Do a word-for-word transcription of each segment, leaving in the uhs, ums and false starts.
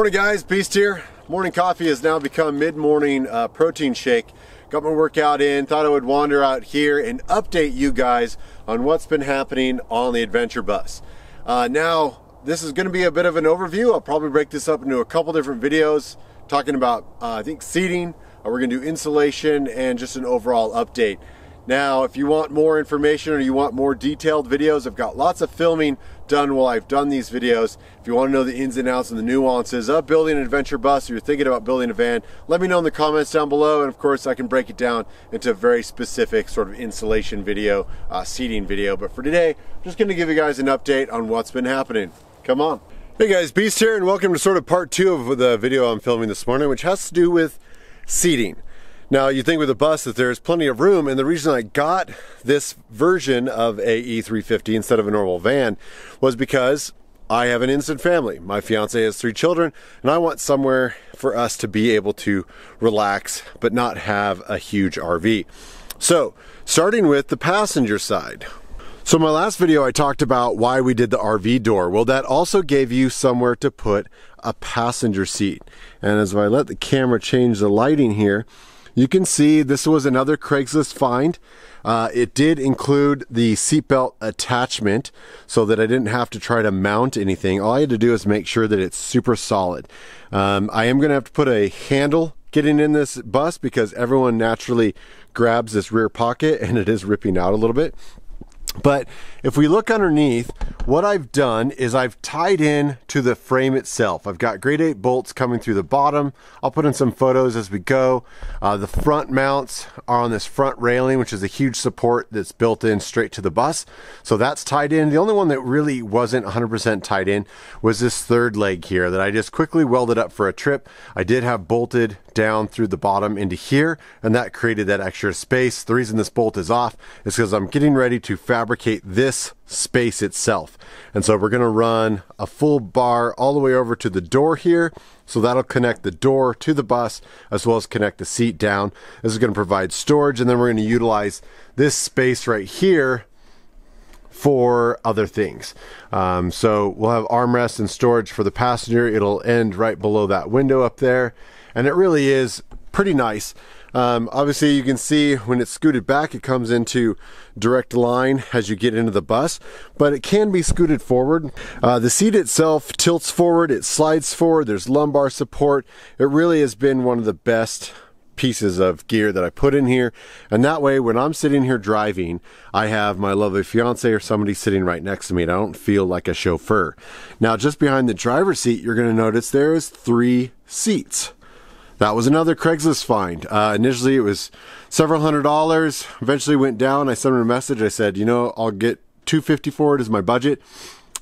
Morning guys, Beast here. Morning coffee has now become mid-morning uh, protein shake. Got my workout in, thought I would wander out here and update you guys on what's been happening on the Adventure Bus. Uh, now, this is going to be a bit of an overview. I'll probably break this up into a couple different videos talking about, uh, I think, seating. Uh, we're going to do insulation and just an overall update. Now, if you want more information or you want more detailed videos, I've got lots of filming done while I've done these videos. If you want to know the ins and outs and the nuances of building an adventure bus, or you're thinking about building a van, let me know in the comments down below. And of course, I can break it down into a very specific sort of insulation video, uh, seating video. But for today, I'm just going to give you guys an update on what's been happening. Come on. Hey guys, Beast here, and welcome to sort of part two of the video I'm filming this morning, which has to do with seating. Now, you think with a bus that there's plenty of room, and the reason I got this version of a E three fifty instead of a normal van was because I have an instant family. My fiance has three children, and I want somewhere for us to be able to relax but not have a huge R V. So, starting with the passenger side. So my last video, I talked about why we did the R V door. Well, that also gave you somewhere to put a passenger seat. And as I let the camera change the lighting here, you can see this was another Craigslist find. Uh, it did include the seatbelt attachment so that I didn't have to try to mount anything. All I had to do is make sure that it's super solid. Um, I am going to have to put a handle getting in this bus because everyone naturally grabs this rear pocket and it is ripping out a little bit. But if we look underneath, what I've done is I've tied in to the frame itself. I've got grade eight bolts coming through the bottom. I'll put in some photos as we go. Uh, the front mounts are on this front railing, which is a huge support that's built in straight to the bus. So that's tied in. The only one that really wasn't one hundred percent tied in was this third leg here that I just quickly welded up for a trip. I did have bolted down through the bottom into here, and that created that extra space. The reason this bolt is off is because I'm getting ready to fabricate fabricate this space itself. And so we're going to run a full bar all the way over to the door here. So that'll connect the door to the bus as well as connect the seat down. This is going to provide storage, and then we're going to utilize this space right here for other things. Um, so we'll have armrests and storage for the passenger. It'll end right below that window up there. And it really is pretty nice. Um, obviously you can see when it's scooted back, it comes into direct line as you get into the bus, but it can be scooted forward. Uh, the seat itself tilts forward, it slides forward, there's lumbar support. It really has been one of the best pieces of gear that I put in here. And that way, when I'm sitting here driving, I have my lovely fiance or somebody sitting right next to me, and I don't feel like a chauffeur. Now, just behind the driver's seat, you're gonna notice there is three seats. That was another Craigslist find. Uh, initially, it was several hundred dollars. Eventually went down. I sent him a message. I said, you know, I'll get two hundred fifty dollars for it as my budget.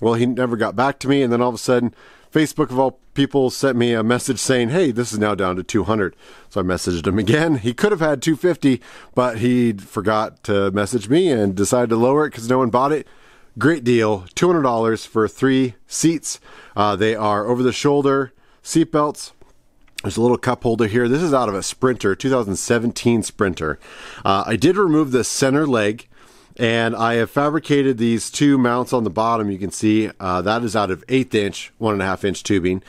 Well, he never got back to me. And then all of a sudden, Facebook of all people sent me a message saying, hey, this is now down to two hundred dollars. So I messaged him again. He could have had two hundred fifty dollars, but he forgot to message me and decided to lower it because no one bought it. Great deal, two hundred dollars for three seats. Uh, they are over-the-shoulder seat belts. There's a little cup holder here. This is out of a Sprinter, two thousand seventeen Sprinter. Uh, I did remove the center leg, and I have fabricated these two mounts on the bottom. You can see uh, that is out of eighth inch, one and a half inch tubing.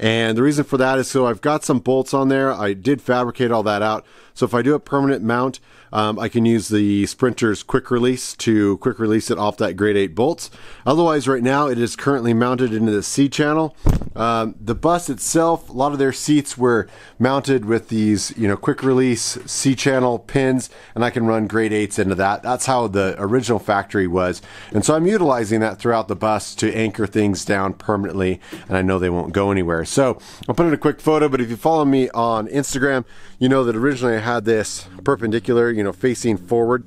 And the reason for that is so I've got some bolts on there. I did fabricate all that out. So if I do a permanent mount, um, I can use the Sprinter's quick release to quick release it off that grade eight bolts. Otherwise, right now it is currently mounted into the C-channel. Um, the bus itself, a lot of their seats were mounted with these, you know, quick release C-channel pins, and I can run grade eights into that. That's how the original factory was. And so I'm utilizing that throughout the bus to anchor things down permanently, and I know they won't go anywhere. So I'll put in a quick photo, but if you follow me on Instagram, you know that originally I had this perpendicular, you know, facing forward,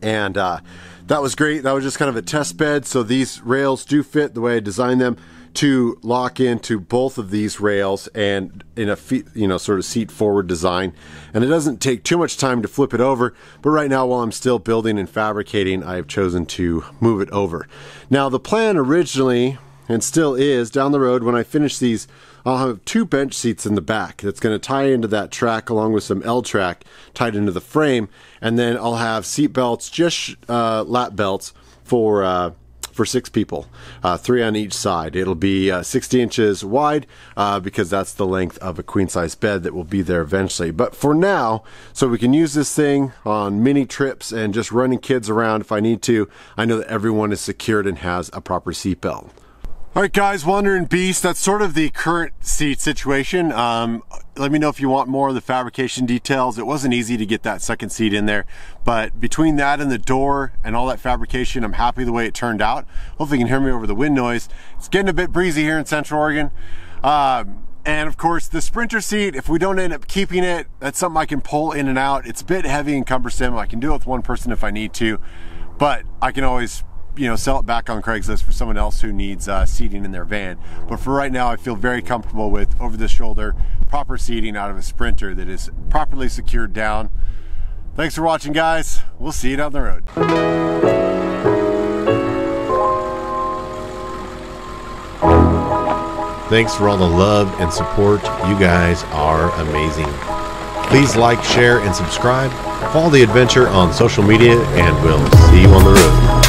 and uh, that was great. That was just kind of a test bed. So these rails do fit the way I designed them to lock into both of these rails and in a feet, you know, sort of seat forward design. And it doesn't take too much time to flip it over, but right now while I'm still building and fabricating, I've chosen to move it over. Now the plan originally, and still is, down the road when I finish these, I'll have two bench seats in the back that's going to tie into that track along with some L-track tied into the frame, and then I'll have seat belts, just uh, lap belts for uh, for six people, uh, three on each side. It'll be uh, sixty inches wide uh, because that's the length of a queen size bed that will be there eventually. But for now, so we can use this thing on mini trips and just running kids around if I need to, I know that everyone is secured and has a proper seatbelt. All right, guys, Wandering Beast, that's sort of the current seat situation. Um, let me know if you want more of the fabrication details. It wasn't easy to get that second seat in there, but between that and the door and all that fabrication, I'm happy the way it turned out. Hopefully you can hear me over the wind noise. It's getting a bit breezy here in Central Oregon. Um, And of course, the Sprinter seat, if we don't end up keeping it, that's something I can pull in and out. It's a bit heavy and cumbersome. I can do it with one person if I need to, but I can always, you know, sell it back on Craigslist for someone else who needs uh, seating in their van. But for right now, I feel very comfortable with over the shoulder, proper seating out of a Sprinter that is properly secured down. Thanks for watching, guys. We'll see you down the road. Thanks for all the love and support. You guys are amazing. Please like, share, and subscribe. Follow The Adventure on social media, and we'll see you on the road.